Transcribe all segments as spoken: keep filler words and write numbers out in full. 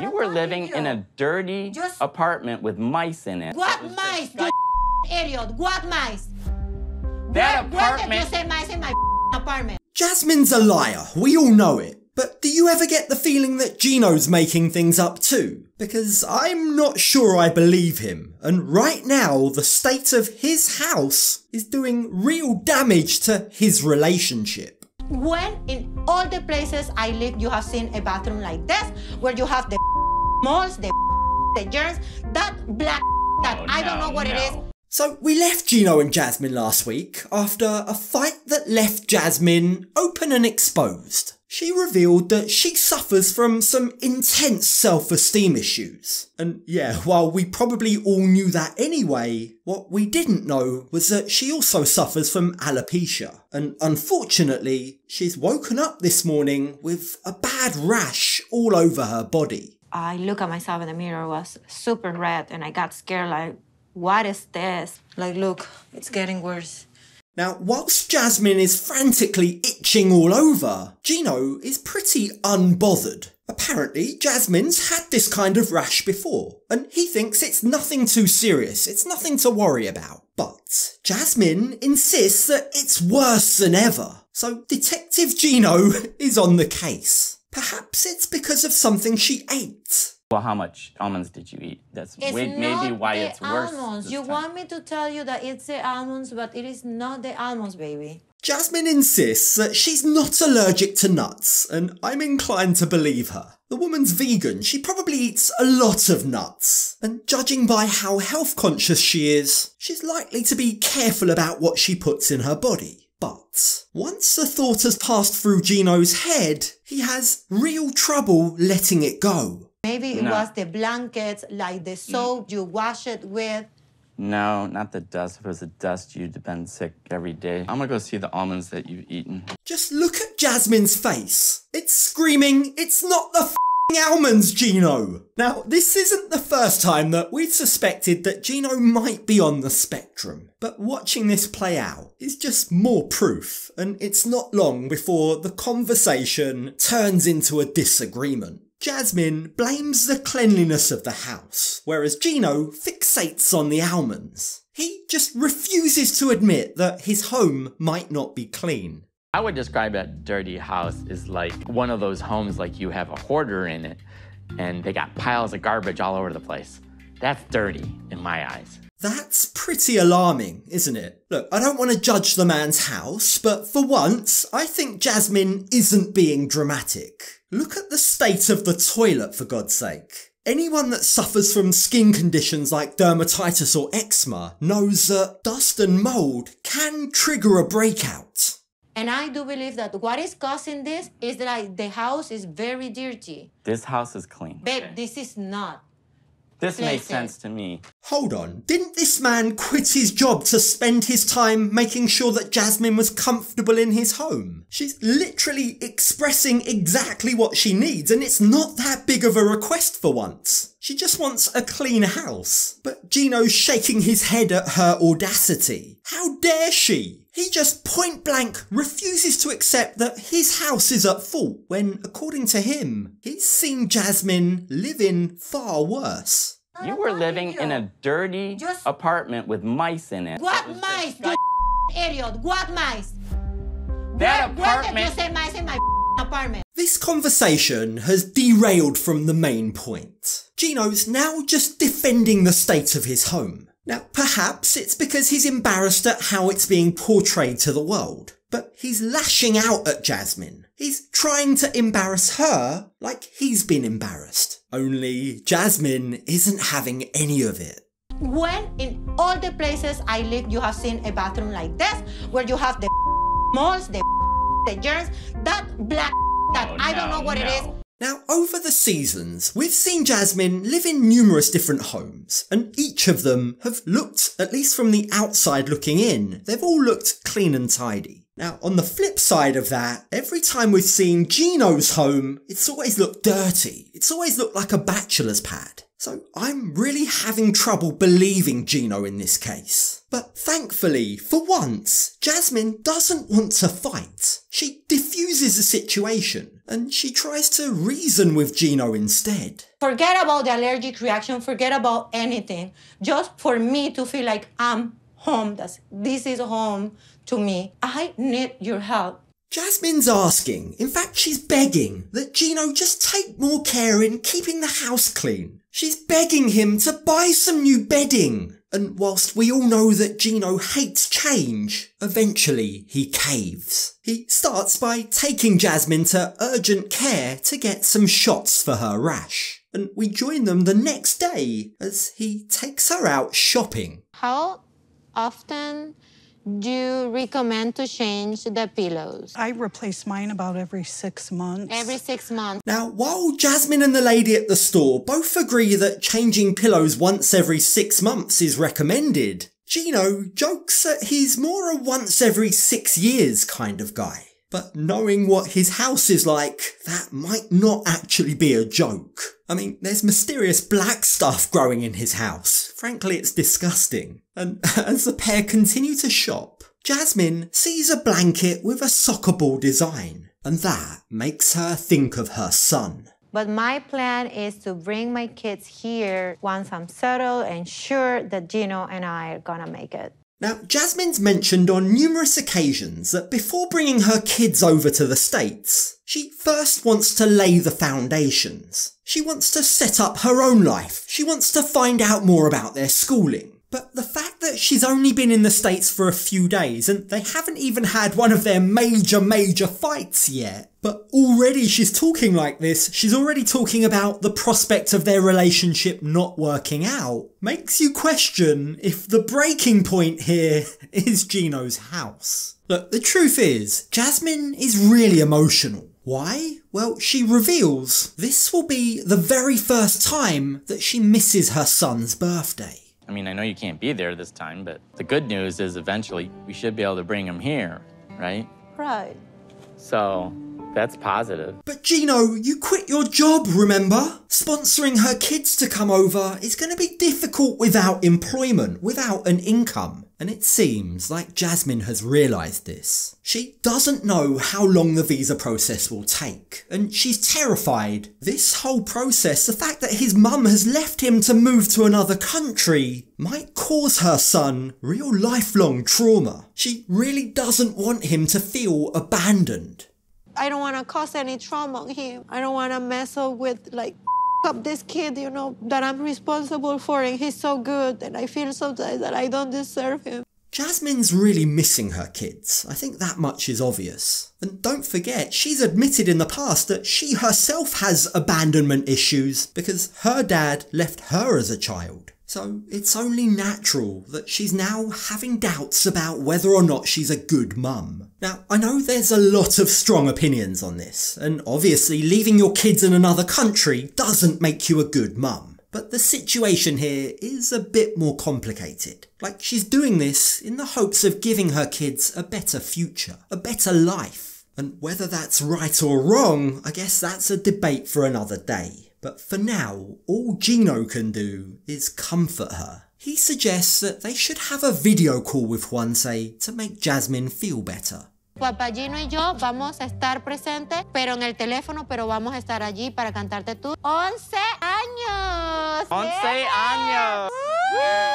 You were living in a dirty Just... apartment with mice in it. What mice? You idiot. What mice? That where, apartment. Where did you say mice in my apartment? Jasmine's a liar. We all know it. But do you ever get the feeling that Gino's making things up too? Because I'm not sure I believe him. And right now, the state of his house is doing real damage to his relationship. When in all the places I live, you have seen a bathroom like this, where you have the moles, the the germs, that black that oh, I no, don't know what no. it is. So we left Gino and Jasmine last week after a fight that left Jasmine open and exposed. She revealed that she suffers from some intense self-esteem issues. And yeah, while we probably all knew that anyway, what we didn't know was that she also suffers from alopecia. And unfortunately, she's woken up this morning with a bad rash all over her body. I look at myself in the mirror, it was super red, and I got scared like, what is this? Like, look, it's getting worse. Now, whilst Jasmine is frantically itching all over, Gino is pretty unbothered. Apparently, Jasmine's had this kind of rash before, and he thinks it's nothing too serious, it's nothing to worry about. But Jasmine insists that it's worse than ever, so Detective Gino is on the case. Perhaps it's because of something she ate. Well, how much almonds did you eat? That's it's way, maybe why it's worse. Almonds. You time. want me to tell you that it's the almonds, but it is not the almonds, baby. Jasmine insists that she's not allergic to nuts, and I'm inclined to believe her. The woman's vegan, she probably eats a lot of nuts, and judging by how health conscious she is, she's likely to be careful about what she puts in her body. But once the thought has passed through Gino's head, he has real trouble letting it go. Maybe it no. was the blankets, like the soap you wash it with. No, not the dust. If it was the dust, you'd have been sick every day. I'm gonna go see the almonds that you've eaten. Just look at Jasmine's face. It's screaming, it's not the f***ing almonds, Gino. Now, this isn't the first time that we've suspected that Gino might be on the spectrum. But watching this play out is just more proof. And it's not long before the conversation turns into a disagreement. Jasmine blames the cleanliness of the house, whereas Gino fixates on the almonds. He just refuses to admit that his home might not be clean. I would describe that dirty house as like one of those homes like you have a hoarder in it, and they got piles of garbage all over the place. That's dirty in my eyes. That's pretty alarming, isn't it? Look, I don't want to judge the man's house, but for once, I think Jasmine isn't being dramatic. Look at the state of the toilet, for God's sake. Anyone that suffers from skin conditions like dermatitis or eczema knows that dust and mold can trigger a breakout. And I do believe that what is causing this is that I, the house is very dirty. This house is clean. Babe, this is not. This makes sense to me. Hold on, didn't this man quit his job to spend his time making sure that Jasmine was comfortable in his home? She's literally expressing exactly what she needs, and it's not that big of a request for once. She just wants a clean house. But Gino's shaking his head at her audacity. How dare she? He just point blank refuses to accept that his house is at fault when, according to him, he's seen Jasmine live in far worse. You were living in a dirty just... apartment with mice in it. What it mice, you idiot? What mice? That where, apartment... Where did you say mice in my apartment? This conversation has derailed from the main point. Gino's now just defending the state of his home. Now, perhaps it's because he's embarrassed at how it's being portrayed to the world, but he's lashing out at Jasmine. He's trying to embarrass her like he's been embarrassed. Only Jasmine isn't having any of it. When in all the places I live, you have seen a bathroom like this, where you have the moles, the the germs, that black that oh, I don't no, know what no. it is. Now, over the seasons, we've seen Jasmine live in numerous different homes, and each of them have looked, at least from the outside looking in, they've all looked clean and tidy. Now, on the flip side of that, every time we've seen Gino's home, it's always looked dirty. It's always looked like a bachelor's pad. So I'm really having trouble believing Gino in this case. But thankfully, for once, Jasmine doesn't want to fight. She diffuses the situation and she tries to reason with Gino instead. Forget about the allergic reaction, forget about anything. Just for me to feel like I'm home, that's, this is home to me. I need your help. Jasmine's asking, in fact she's begging, that Gino just take more care in keeping the house clean. She's begging him to buy some new bedding. And whilst we all know that Gino hates change, eventually he caves. He starts by taking Jasmine to urgent care to get some shots for her rash. And we join them the next day as he takes her out shopping. How often do you recommend to change the pillows? I replace mine about every six months. Every six months. Now, while Jasmine and the lady at the store both agree that changing pillows once every six months is recommended, Gino jokes that he's more a once every six years kind of guy. But knowing what his house is like, that might not actually be a joke. I mean, there's mysterious black stuff growing in his house. Frankly, it's disgusting. And as the pair continue to shop, Jasmine sees a blanket with a soccer ball design, and that makes her think of her son. But my plan is to bring my kids here once I'm settled and sure that Gino and I are gonna make it. Now, Jasmine's mentioned on numerous occasions that before bringing her kids over to the States, she first wants to lay the foundations. She wants to set up her own life. She wants to find out more about their schooling. But the fact that she's only been in the States for a few days and they haven't even had one of their major, major fights yet, but already she's talking like this, she's already talking about the prospect of their relationship not working out, makes you question if the breaking point here is Gino's house. Look, the truth is, Jasmine is really emotional. Why? Well, she reveals this will be the very first time that she misses her son's birthday. I mean, I know you can't be there this time, but the good news is eventually we should be able to bring him here, right? Right. So that's positive. But Gino, you quit your job, remember? Sponsoring her kids to come over is going to be difficult without employment, without an income. And it seems like Jasmine has realised this. She doesn't know how long the visa process will take, and she's terrified. This whole process, the fact that his mum has left him to move to another country, might cause her son real lifelong trauma. She really doesn't want him to feel abandoned. I don't want to cause any trauma on him. I don't want to mess up with, like, up this kid, you know, that I'm responsible for, and he's so good, and I feel sometimes that I don't deserve him. Jasmine's really missing her kids. I think that much is obvious. And don't forget, she's admitted in the past that she herself has abandonment issues because her dad left her as a child. So it's only natural that she's now having doubts about whether or not she's a good mum. Now, I know there's a lot of strong opinions on this, and obviously leaving your kids in another country doesn't make you a good mum. But the situation here is a bit more complicated. Like, she's doing this in the hopes of giving her kids a better future, a better life. And whether that's right or wrong, I guess that's a debate for another day. But for now, all Gino can do is comfort her. He suggests that they should have a video call with Juanse to make Jasmine feel better. Papá Gino y yo vamos a estar presentes, pero en el teléfono, pero vamos a estar allí para cantarte tú. Once años! Once años!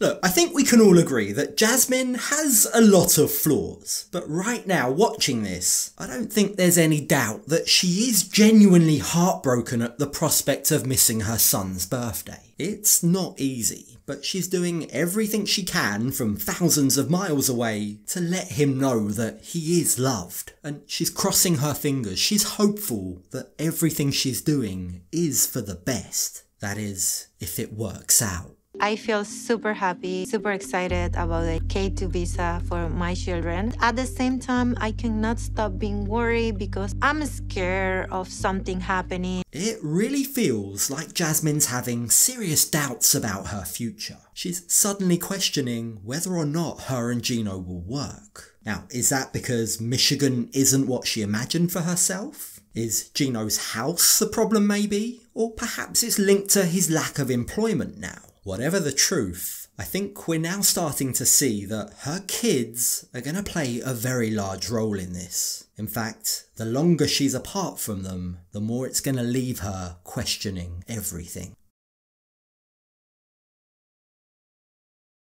Look, I think we can all agree that Jasmine has a lot of flaws, but right now, watching this, I don't think there's any doubt that she is genuinely heartbroken at the prospect of missing her son's birthday. It's not easy, but she's doing everything she can from thousands of miles away to let him know that he is loved, and she's crossing her fingers. She's hopeful that everything she's doing is for the best. That is, if it works out. I feel super happy, super excited about the K two visa for my children. At the same time, I cannot stop being worried because I'm scared of something happening. It really feels like Jasmine's having serious doubts about her future. She's suddenly questioning whether or not her and Gino will work. Now, is that because Michigan isn't what she imagined for herself? Is Gino's house the problem, maybe? or perhaps it's linked to his lack of employment now. Whatever the truth, I think we're now starting to see that her kids are going to play a very large role in this. In fact, the longer she's apart from them, the more it's going to leave her questioning everything.